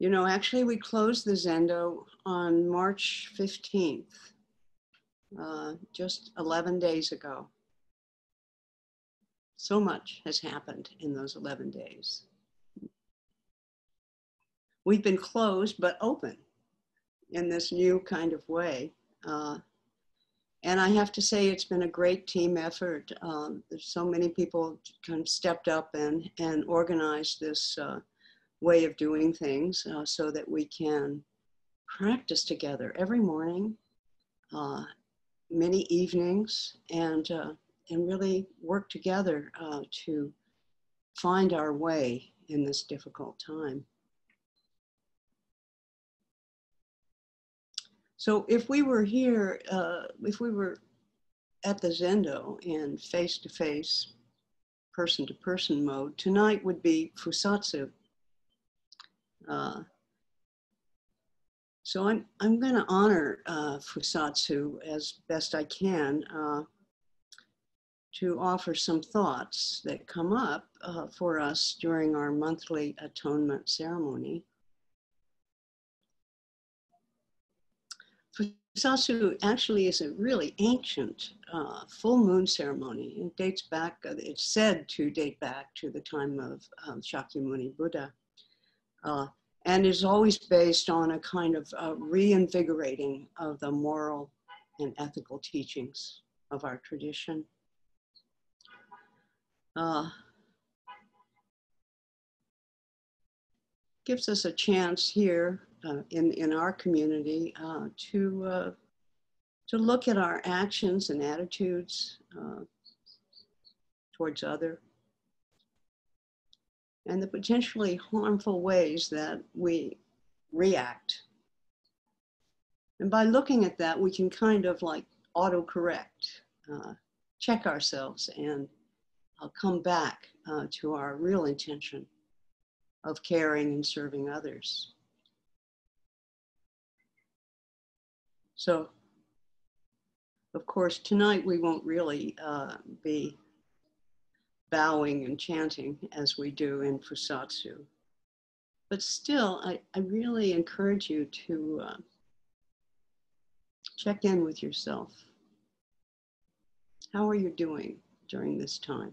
You know, actually we closed the Zendo on March 15th, just 11 days ago. So much has happened in those 11 days. We've been closed, but open in this new kind of way. And I have to say, it's been a great team effort. There's so many people kind of stepped up and organized this way of doing things so that we can practice together every morning, many evenings, and really work together to find our way in this difficult time. So if we were here, if we were at the Zendo in face-to-face, person-to-person mode, tonight would be fusatsu. So I'm going to honor fusatsu as best I can, to offer some thoughts that come up for us during our monthly atonement ceremony. Fusatsu actually is a really ancient full moon ceremony. It dates back, it's said to date back to the time of Shakyamuni Buddha, and is always based on a kind of reinvigorating of the moral and ethical teachings of our tradition. Gives us a chance here in our community to look at our actions and attitudes towards other, and the potentially harmful ways that we react. And by looking at that, we can kind of like autocorrect, check ourselves, and I'll come back to our real intention of caring and serving others. So, of course, tonight we won't really be bowing and chanting as we do in Fusatsu. But still, I really encourage you to check in with yourself. How are you doing during this time?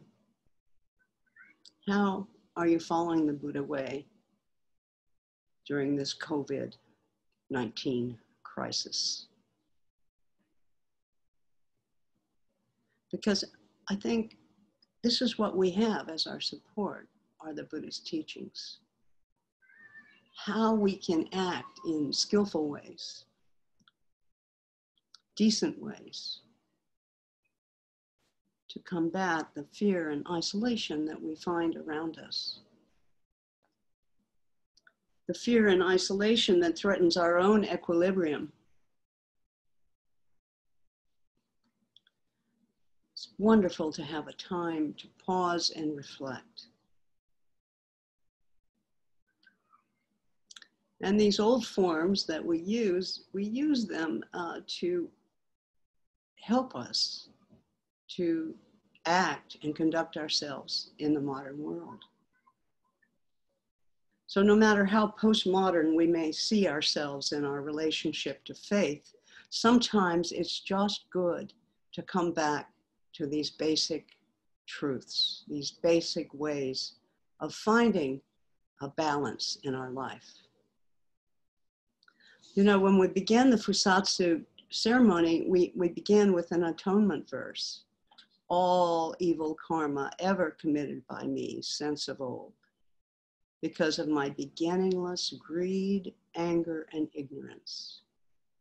How are you following the Buddha way during this COVID-19 crisis? Because I think this is what we have as our support, are the Buddha's teachings. How we can act in skillful ways, decent ways, to combat the fear and isolation that we find around us. The fear and isolation that threatens our own equilibrium. It's wonderful to have a time to pause and reflect. And these old forms that we use them to help us to act and conduct ourselves in the modern world. So no matter how postmodern we may see ourselves in our relationship to faith, sometimes it's just good to come back to these basic truths, these basic ways of finding a balance in our life. You know, when we began the Fusatsu ceremony, we began with an atonement verse. All evil karma ever committed by me since of old, because of my beginningless greed, anger, and ignorance.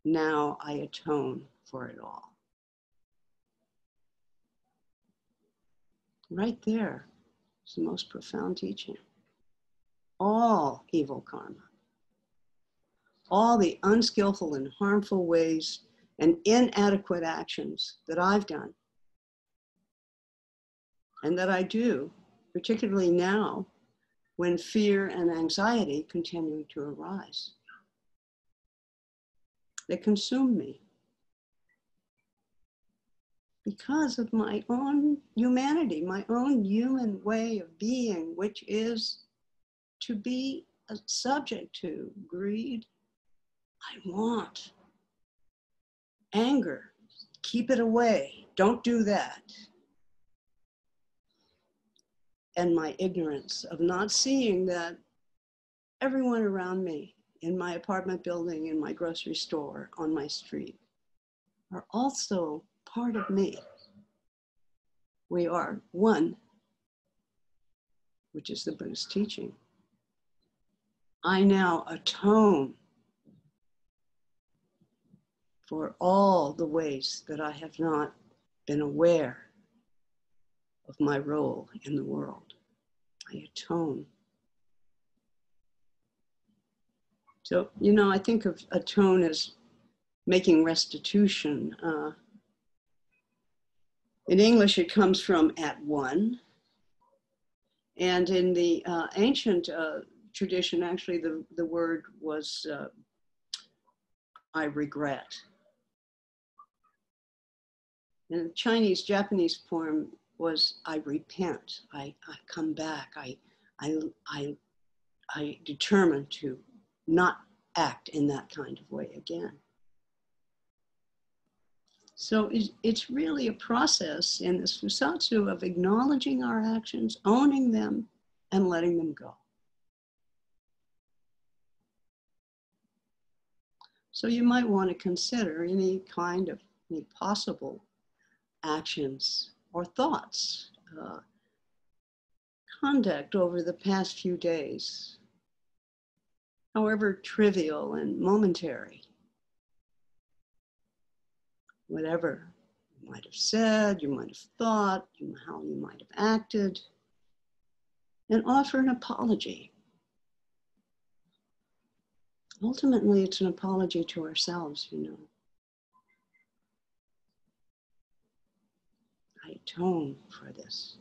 Now I atone for it all. Right there is the most profound teaching. All evil karma, all the unskillful and harmful ways and inadequate actions that I've done, and that I do, particularly now, when fear and anxiety continue to arise. They consume me because of my own humanity, my own human way of being, which is to be subject to greed. I want. Anger, keep it away. Don't do that. And my ignorance of not seeing that everyone around me, in my apartment building, in my grocery store, on my street, are also part of me. We are one, which is the Buddhist teaching. I now atone for all the ways that I have not been aware of my role in the world. I atone. So, you know, I think of atone as making restitution. In English, it comes from at one. And in the ancient tradition, actually, the word was, I regret. In the Chinese, Japanese form was, I repent. I come back. I determine to not act in that kind of way again. So it's really a process in this fusatsu of acknowledging our actions, owning them, and letting them go. So you might want to consider any kind of, any possible actions or thoughts, conduct over the past few days, however trivial and momentary. Whatever you might have said, you might have thought, how you might have acted, and offer an apology. Ultimately, it's an apology to ourselves, you know. I atone for this.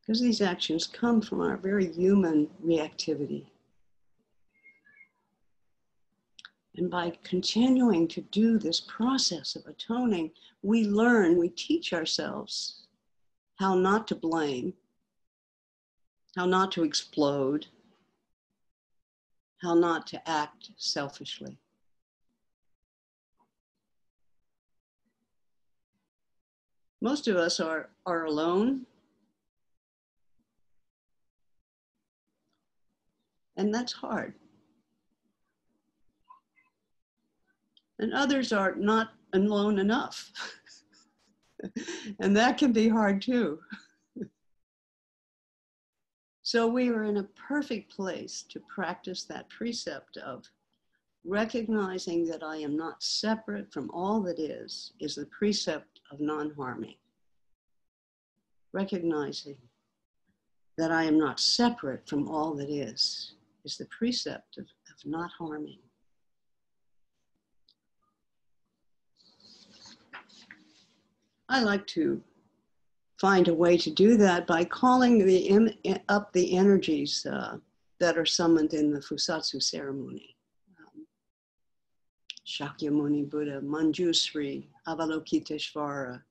Because these actions come from our very human reactivity. And by continuing to do this process of atoning, we learn, we teach ourselves how not to blame, how not to explode, how not to act selfishly. Most of us are alone. And that's hard. And others are not alone enough. And that can be hard too. So we are in a perfect place to practice that precept of recognizing that I am not separate from all that is the precept of non-harming. Recognizing that I am not separate from all that is the precept of not harming. I like to find a way to do that by calling up the energies that are summoned in the Fusatsu ceremony. Shakyamuni Buddha, Manjushri, Avalokiteshvara.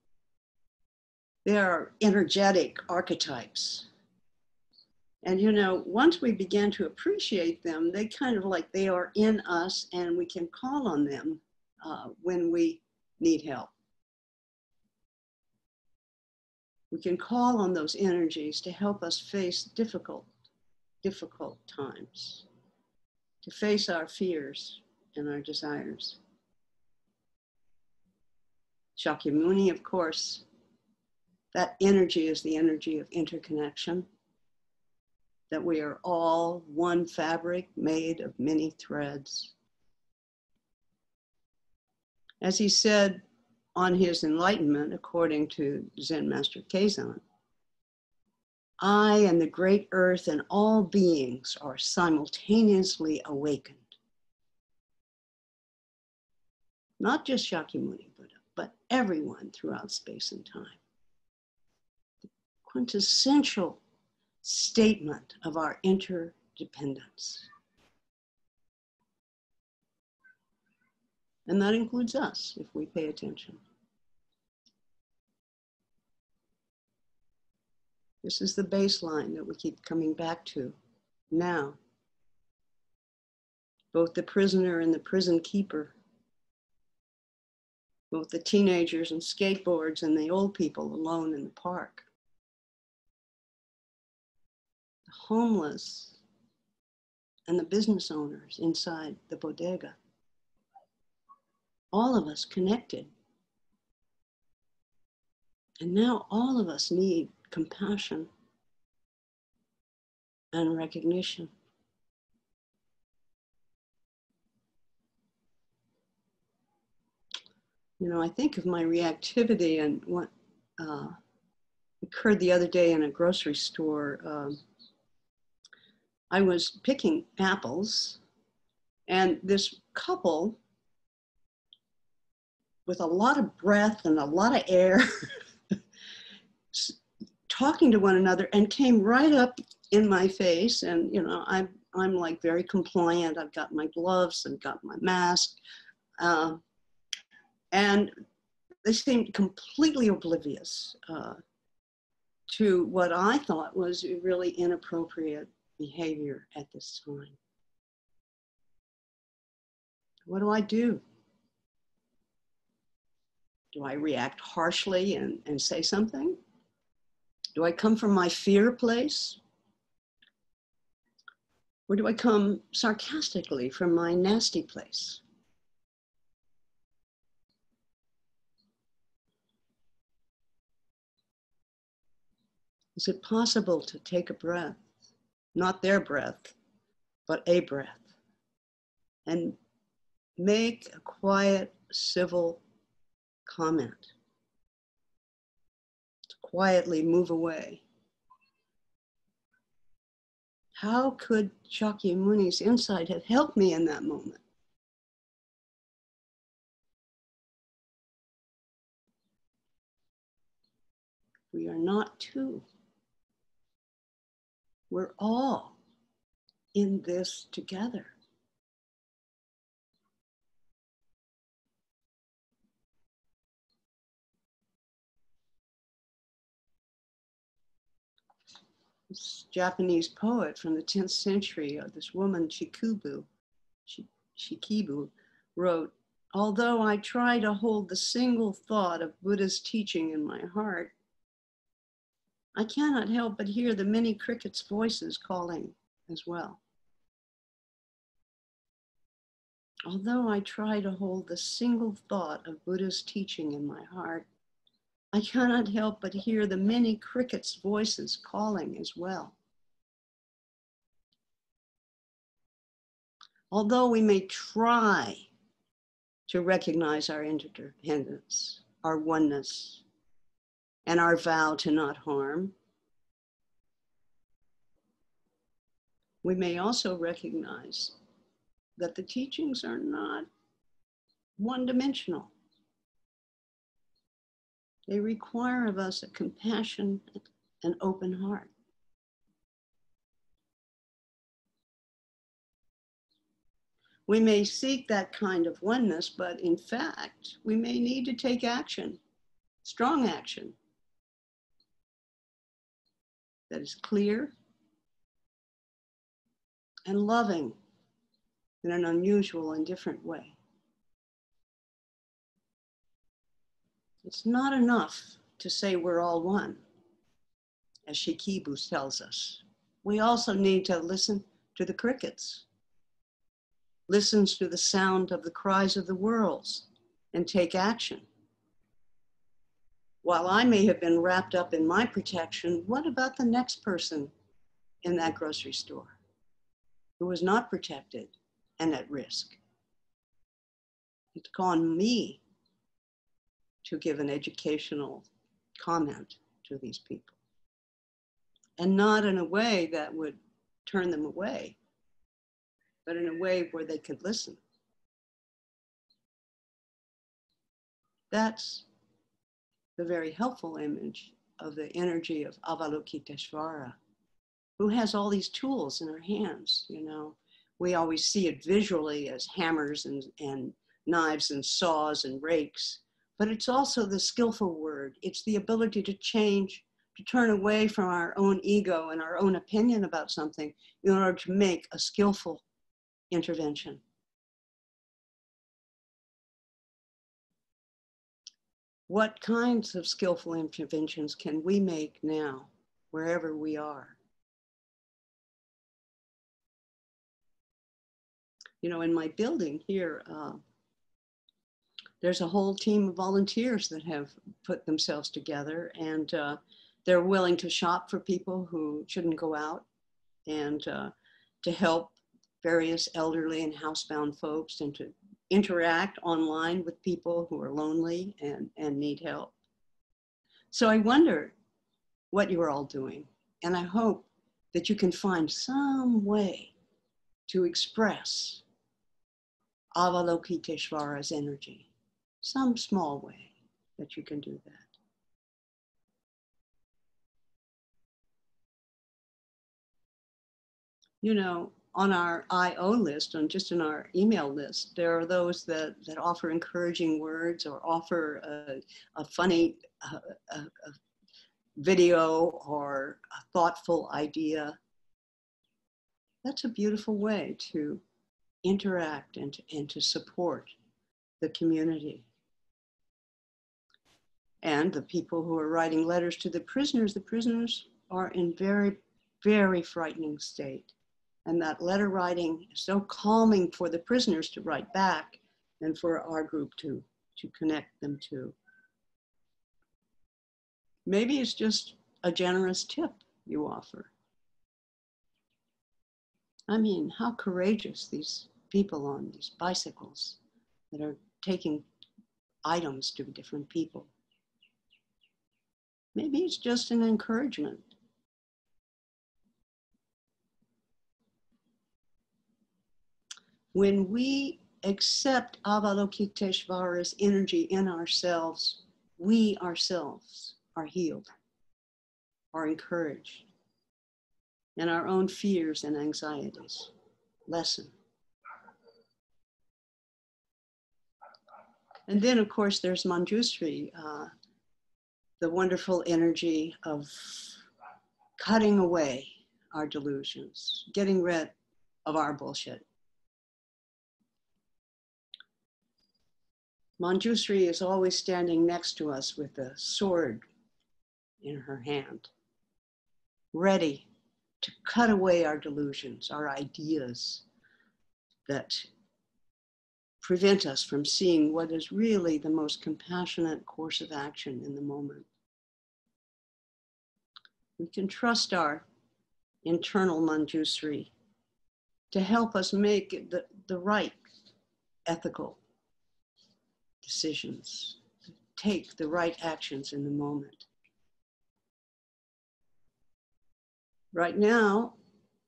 They are energetic archetypes. And you know, once we begin to appreciate them, they kind of like they are in us and we can call on them when we need help. We can call on those energies to help us face difficult times, to face our fears and our desires. Shakyamuni, of course, that energy is the energy of interconnection, that we are all one fabric made of many threads. As he said on his enlightenment, according to Zen Master Kazan, I and the great earth and all beings are simultaneously awakened. Not just Shakyamuni Buddha, but everyone throughout space and time. The quintessential statement of our interdependence. And that includes us, if we pay attention. This is the baseline that we keep coming back to now. Both the prisoner and the prison keeper, both the teenagers and skateboards and the old people alone in the park, the homeless and the business owners inside the bodega. All of us connected. And now all of us need compassion and recognition. You know, I think of my reactivity and what occurred the other day in a grocery store. I was picking apples, and this couple with a lot of breath and a lot of air talking to one another, and came right up in my face. And, you know, I'm like very compliant. I've got my gloves, I've got my mask. And they seemed completely oblivious to what I thought was really inappropriate behavior at this time. What do I do? Do I react harshly and say something? Do I come from my fear place? Or do I come sarcastically from my nasty place? Is it possible to take a breath, not their breath, but a breath, and make a quiet, civil comment? To quietly move away. How could Shakyamuni's insight have helped me in that moment? We are not two. We're all in this together. This Japanese poet from the 10th century, this woman Shikibu, wrote, "Although I try to hold the single thought of Buddha's teaching in my heart, I cannot help but hear the many crickets' voices calling as well. Although I try to hold the single thought of Buddha's teaching in my heart, I cannot help but hear the many crickets' voices calling as well. Although we may try to recognize our interdependence, our oneness, and our vow to not harm, we may also recognize that the teachings are not one-dimensional. They require of us a compassion and open heart. We may seek that kind of oneness, but in fact, we may need to take action, strong action, that is clear and loving in an unusual and different way. It's not enough to say we're all one, as Shikibu tells us. We also need to listen to the crickets, listen to the sound of the cries of the worlds, and take action. While I may have been wrapped up in my protection, what about the next person in that grocery store who was not protected and at risk? It's on me to give an educational comment to these people, and not in a way that would turn them away, but in a way where they could listen. That's the very helpful image of the energy of Avalokiteshvara, who has all these tools in her hands. You know, we always see it visually as hammers and knives and saws and rakes, but it's also the skillful word. It's the ability to change to turn away from our own ego and our own opinion about something in order to make a skillful intervention. What kinds of skillful interventions can we make now, wherever we are? You know, in my building here, there's a whole team of volunteers that have put themselves together, and they're willing to shop for people who shouldn't go out, and to help various elderly and housebound folks, and to interact online with people who are lonely and need help. So I wonder what you're all doing, and I hope that you can find some way to express Avalokiteshvara's energy, some small way that you can do that. You know, on our IO list, on just in our email list, there are those that offer encouraging words or offer a funny a video or a thoughtful idea. That's a beautiful way to interact and to support the community. And the people who are writing letters to the prisoners are in very, very frightening state. And that letter writing is so calming for the prisoners to write back, and for our group to connect them to. Maybe it's just a generous tip you offer. I mean, how courageous these people on these bicycles that are taking items to different people. Maybe it's just an encouragement. When we accept Avalokiteshvara's energy in ourselves, we ourselves are healed, are encouraged, and our own fears and anxieties lessen. And then, of course, there's Manjushri, the wonderful energy of cutting away our delusions, getting rid of our bullshit. Manjushri is always standing next to us with a sword in her hand, ready to cut away our delusions, our ideas that prevent us from seeing what is really the most compassionate course of action in the moment. We can trust our internal Manjushri to help us make the right ethical decisions, take the right actions in the moment. Right now,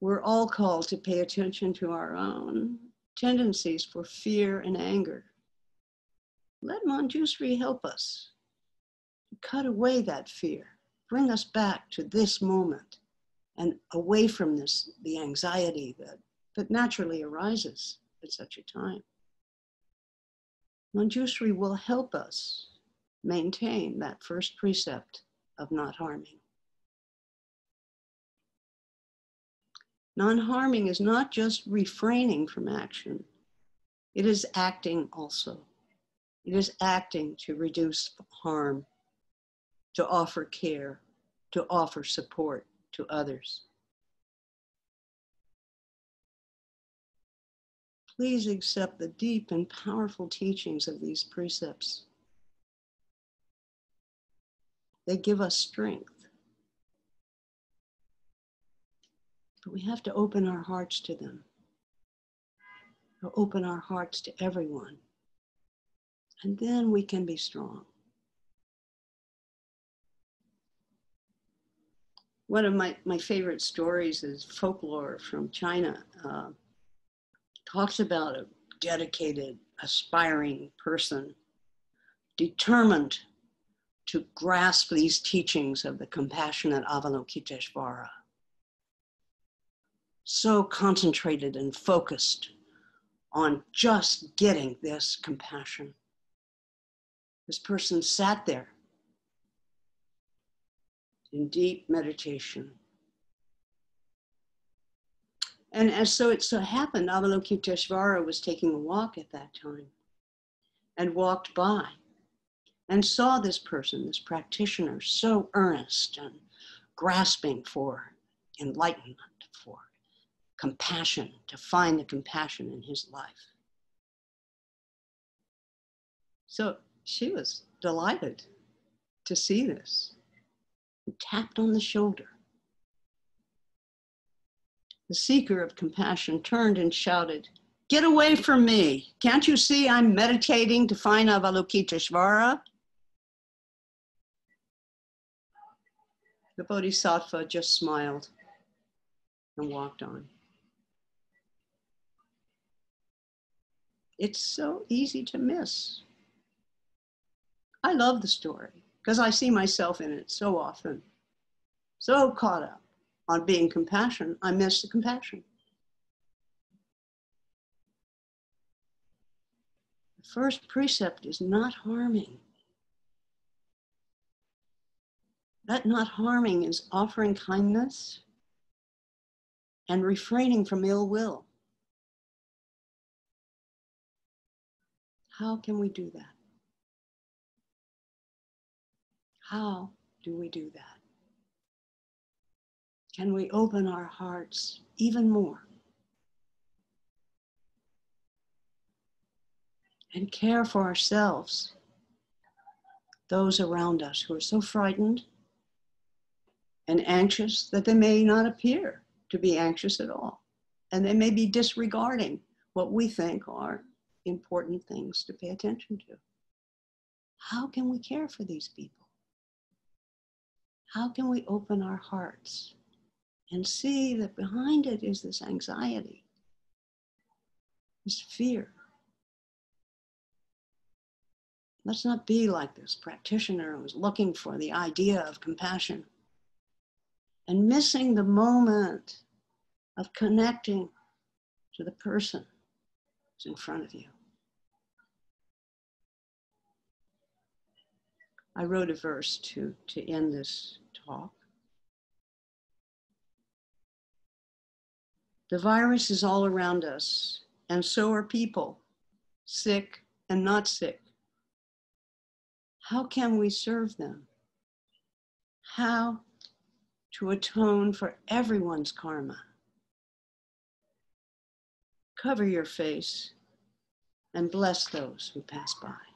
we're all called to pay attention to our own tendencies for fear and anger. Let Manjushri help us to cut away that fear, bring us back to this moment and away from this, the anxiety that naturally arises at such a time. Manjushri will help us maintain that first precept of not harming. Non-harming is not just refraining from action, it is acting also. It is acting to reduce harm, to offer care, to offer support to others. Please accept the deep and powerful teachings of these precepts. They give us strength. But we have to open our hearts to them. Or open our hearts to everyone. And then we can be strong. One of my favorite stories is folklore from China. Talks about a dedicated, aspiring person, determined to grasp these teachings of the compassionate Avalokiteshvara. So concentrated and focused on just getting this compassion. This person sat there in deep meditation. And as so it so happened, Avalokiteshvara was taking a walk at that time and walked by and saw this person, this practitioner, so earnest and grasping for enlightenment, for compassion, to find the compassion in his life. So she was delighted to see this and tapped on the shoulder. The seeker of compassion turned and shouted, "Get away from me. Can't you see I'm meditating to find Avalokiteshvara?" The bodhisattva just smiled and walked on. It's so easy to miss. I love the story because I see myself in it so often, so caught up on being compassionate, I miss the compassion. The first precept is not harming. That not harming is offering kindness and refraining from ill will. How can we do that? How do we do that? Can we open our hearts even more and care for ourselves, those around us who are so frightened and anxious that they may not appear to be anxious at all, and they may be disregarding what we think are important things to pay attention to? How can we care for these people? How can we open our hearts and see that behind it is this anxiety, this fear? Let's not be like this practitioner who was looking for the idea of compassion and missing the moment of connecting to the person who's in front of you. I wrote a verse to end this talk. The virus is all around us, and so are people, sick and not sick. How can we serve them? How to atone for everyone's karma? Cover your face and bless those who pass by.